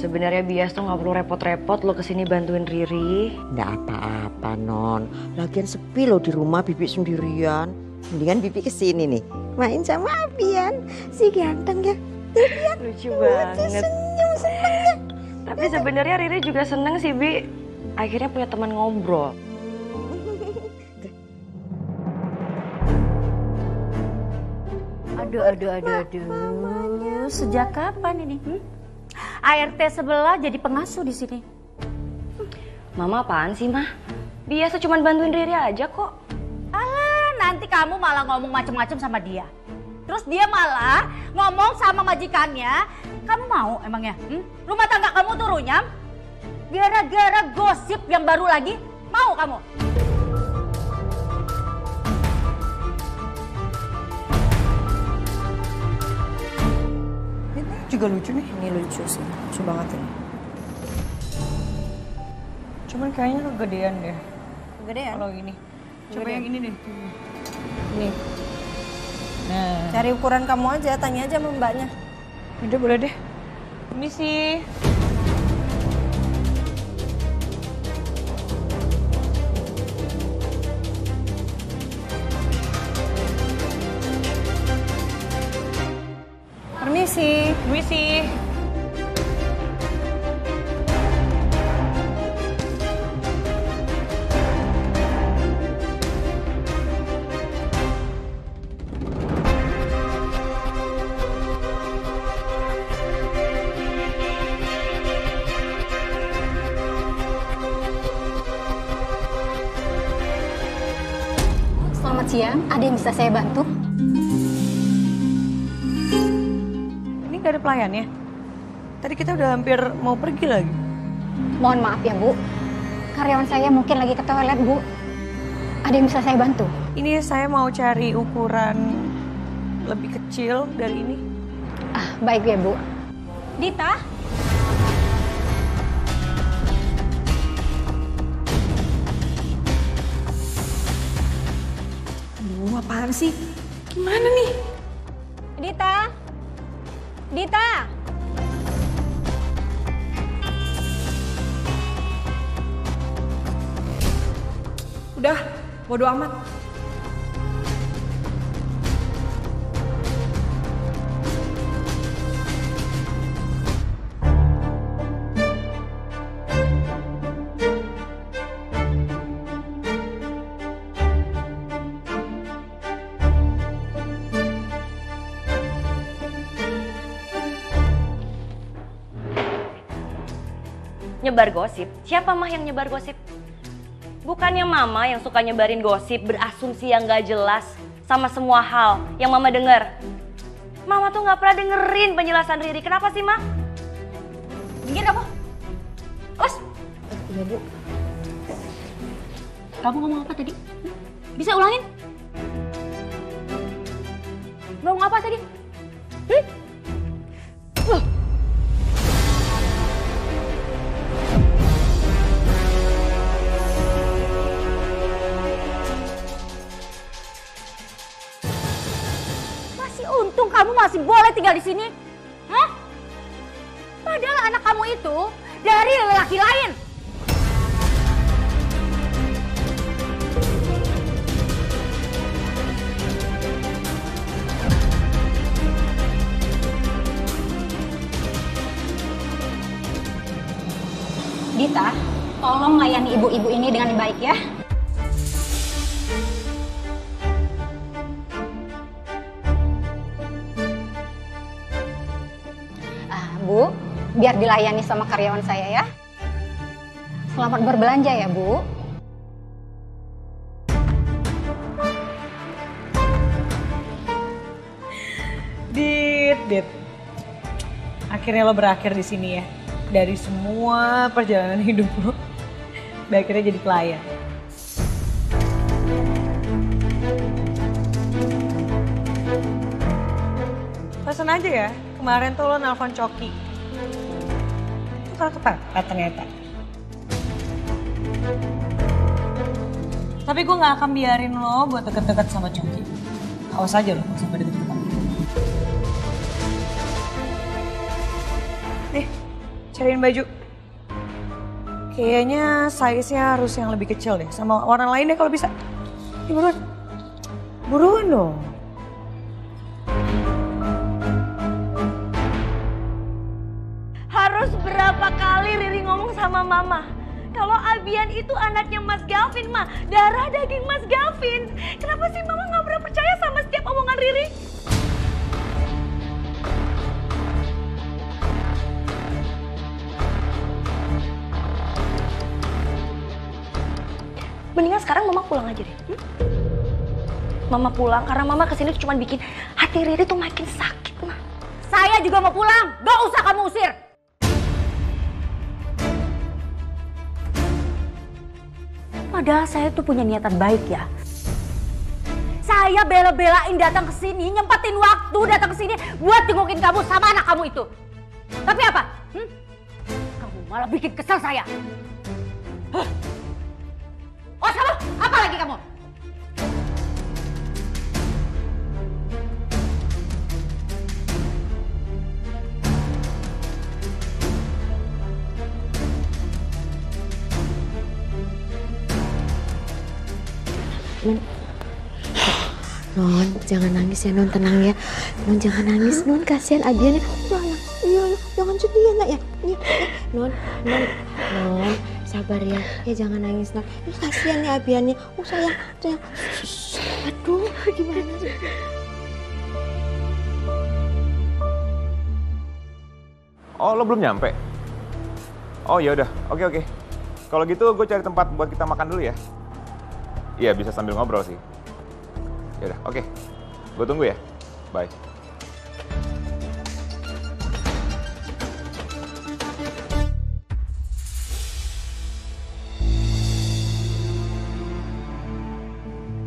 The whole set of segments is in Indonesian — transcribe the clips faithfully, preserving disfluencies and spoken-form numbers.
Sebenarnya Bias tuh nggak perlu repot-repot lo kesini bantuin Riri. Nggak apa-apa non, lagian sepi lo di rumah Bibi sendirian. Mendingan Bibi kesini nih, main sama Abian, si ganteng ya. Abian lucu banget. Senyum seneng ya. Tapi sebenarnya Riri juga seneng sih Bi, akhirnya punya teman ngobrol. Aduh, aduh, aduh, aduh. Mamanya. Sejak kapan ini? Hmm? A R T sebelah jadi pengasuh di sini. Mama apaan sih, Mah? Biasa cuma bantuin Riri aja kok. Alah, nanti kamu malah ngomong macem-macem sama dia. Terus dia malah ngomong sama majikannya. Kamu mau emangnya? Hmm? Rumah tangga kamu tuh runyam. Gara-gara gosip yang baru lagi, mau kamu? Juga lucu nih. Ini lucu sih, lucu banget ini. Cuman kayaknya lo gedean deh. Gedean? Kalau gini. Coba yang ini deh. Ini. Nah. Cari ukuran kamu aja, tanya aja sama mbaknya. Udah boleh deh. Ini sih. Permisi, permisi. Selamat siang, ada yang bisa saya bantu? Ada pelayannya. Tadi kita udah hampir mau pergi lagi. Mohon maaf ya Bu, karyawan saya mungkin lagi ke toilet Bu. Ada yang bisa saya bantu? Ini saya mau cari ukuran lebih kecil dari ini. Ah baik ya Bu. Dita. Aduh apaan sih? Gimana nih? Dita. Dita! Udah, bodo amat. Nyebar gosip? Siapa Mah yang nyebar gosip? Bukannya Mama yang suka nyebarin gosip, berasumsi yang gak jelas sama semua hal yang Mama denger. Mama tuh gak pernah dengerin penjelasan Riri. Kenapa sih, Ma? Minggir kamu. Os. Iya, Bu. Kamu ngomong apa tadi? Bisa ulangin? Ngomong apa tadi? Hmm? Uh. Untung kamu masih boleh tinggal di sini, hah? Padahal anak kamu itu dari lelaki lain. Dita, tolong layani ibu-ibu ini dengan baik ya. Bu, biar dilayani sama karyawan saya ya. Selamat berbelanja ya, Bu. Dit, dit. Akhirnya lo berakhir di sini ya. Dari semua perjalanan hidup lo, akhirnya jadi pelayan. Pesan aja ya. Kemarin tuh lo nelfon Coki. Itu kalau tepat, ternyata. Tapi gue gak akan biarin lo buat deket-deket sama Coki. Awas aja lo sampai deket-deketan. Nih, cariin baju. Kayaknya size-nya harus yang lebih kecil deh, sama warna lain deh kalau bisa. Nih buruan. Buruan dong. Harus berapa kali Riri ngomong sama Mama? Kalau Abian itu anaknya Mas Galvin, Ma. Darah daging Mas Galvin. Kenapa sih Mama gak pernah percaya sama setiap omongan Riri? Mendingan sekarang Mama pulang aja deh. Hmm? Mama pulang karena Mama kesini cuma bikin hati Riri tuh makin sakit, Ma. Saya juga mau pulang. Gak usah kamu usir. Padahal saya tuh punya niatan baik ya. Saya bela-belain datang ke sini, nyempetin waktu datang ke sini buat jengukin kamu sama anak kamu itu. Tapi apa? Hmm? Kamu malah bikin kesel saya. Huh? Oh sama? Apa lagi kamu? Non, jangan nangis ya Non, tenang ya. Non jangan nangis Non, kasihan Abian ya. Sayang, iya, jangan sedih ya nak ya. Non, Non, Non, sabar ya. Ya jangan nangis Non. Ini kasihan ya Abiannya. Oh sayang, sayang. Aduh, gimana sih? Oh lo belum nyampe? Oh ya udah, oke oke. Kalau gitu gue cari tempat buat kita makan dulu ya. Iya bisa sambil ngobrol sih. Yaudah, oke. Okay. Gue tunggu ya. Bye.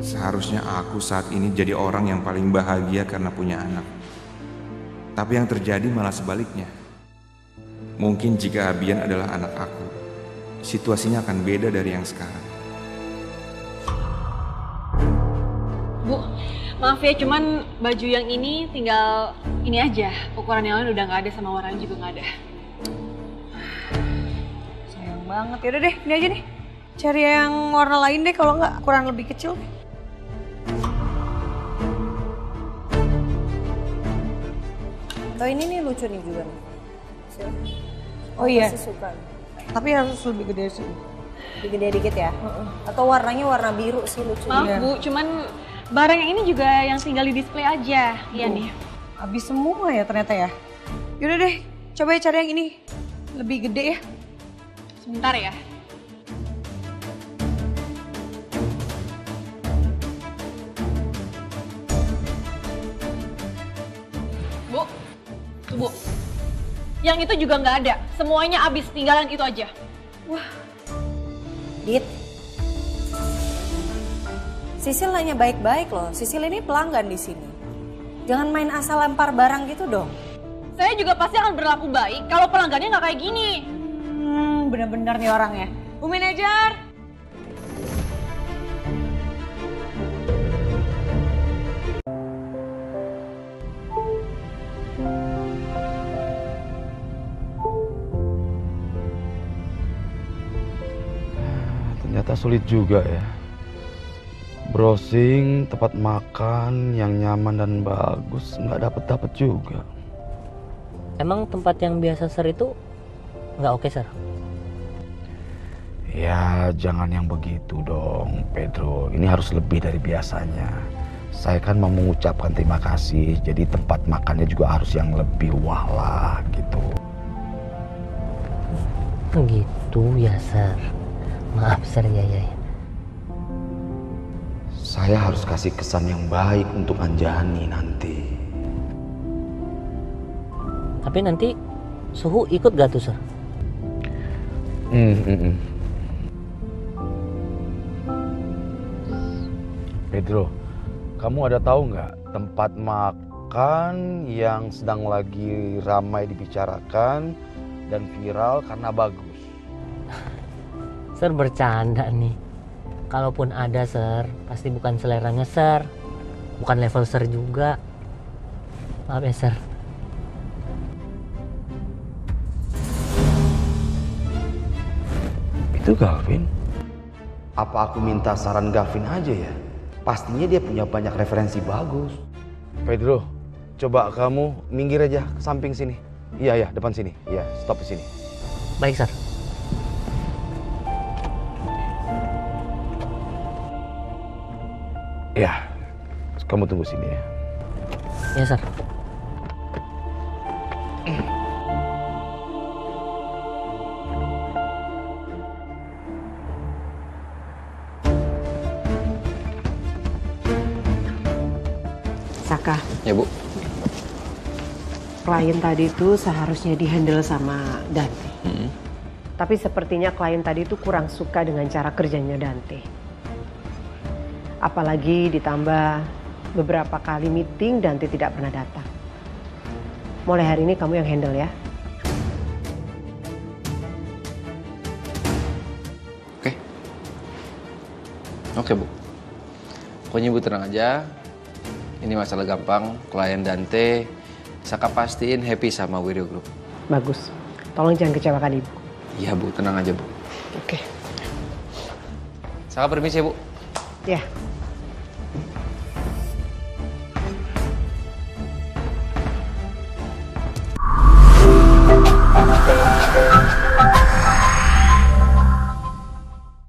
Seharusnya aku saat ini jadi orang yang paling bahagia karena punya anak. Tapi yang terjadi malah sebaliknya. Mungkin jika Abian adalah anak aku, situasinya akan beda dari yang sekarang. Bu, maaf ya, cuman baju yang ini tinggal ini aja. Ukuran yang lain udah nggak ada, sama warnanya juga nggak ada. Sayang banget. Yaudah deh, ini aja nih. Cari yang warna lain deh, kalau nggak ukuran lebih kecil. Atau ini nih lucu nih juga nih. Oh iya. Suka. Tapi harus lebih gede sih. Lebih gede dikit ya? Atau warnanya warna biru sih lucu. Maaf Bu, cuman barang yang ini juga yang tinggal di display aja, iya uh, nih. Habis semua ya ternyata ya. Yaudah deh, coba ya cari yang ini. Lebih gede ya. Sebentar ya. Bu, tuh Bu. Yang itu juga nggak ada. Semuanya habis, tinggalan itu aja. Wah. Dit. Sisil nanya baik-baik loh, Sisil ini pelanggan di sini. Jangan main asal lempar barang gitu dong. Saya juga pasti akan berlaku baik kalau pelanggannya nggak kayak gini. Hmm, bener-bener nih orang ya. Bu manajer. Ternyata sulit juga ya. Browsing tempat makan yang nyaman dan bagus nggak dapet dapet juga. Emang tempat yang biasa Sir itu nggak oke Sir? Ya jangan yang begitu dong Pedro. Ini harus lebih dari biasanya. Saya kan mau mengucapkan terima kasih. Jadi tempat makannya juga harus yang lebih wah lah gitu. Begitu ya Sir. Maaf Sir ya ya. ya. Saya harus kasih kesan yang baik untuk Anjani nanti. Tapi nanti Suhu ikut gak tuh, Sir? Mm -mm. Pedro, kamu ada tahu nggak tempat makan yang sedang lagi ramai dibicarakan dan viral karena bagus? Ser bercanda nih. Kalaupun ada ser, pasti bukan seleranya ser, bukan level ser juga. Maaf ya ser. Itu Galvin. Apa aku minta saran Galvin aja ya? Pastinya dia punya banyak referensi bagus. Pedro, coba kamu minggir aja ke samping sini. Iya, ya, depan sini. Iya, stop di sini. Baik, sir. Ya, kamu tunggu sini ya. Ya, sir. Saka. Ya, Bu. Klien tadi itu seharusnya di-handle sama Dante. Hmm. Tapi sepertinya klien tadi itu kurang suka dengan cara kerjanya Dante. Apalagi ditambah beberapa kali meeting Dante tidak pernah datang. Mulai hari ini kamu yang handle ya. Oke. Oke, Bu. Pokoknya Bu tenang aja. Ini masalah gampang, klien Dante, Saka pastiin happy sama Wiryo Group. Bagus, tolong jangan kecewakan Ibu. Iya Bu, tenang aja Bu. Oke. Saka permisi Bu. Ya.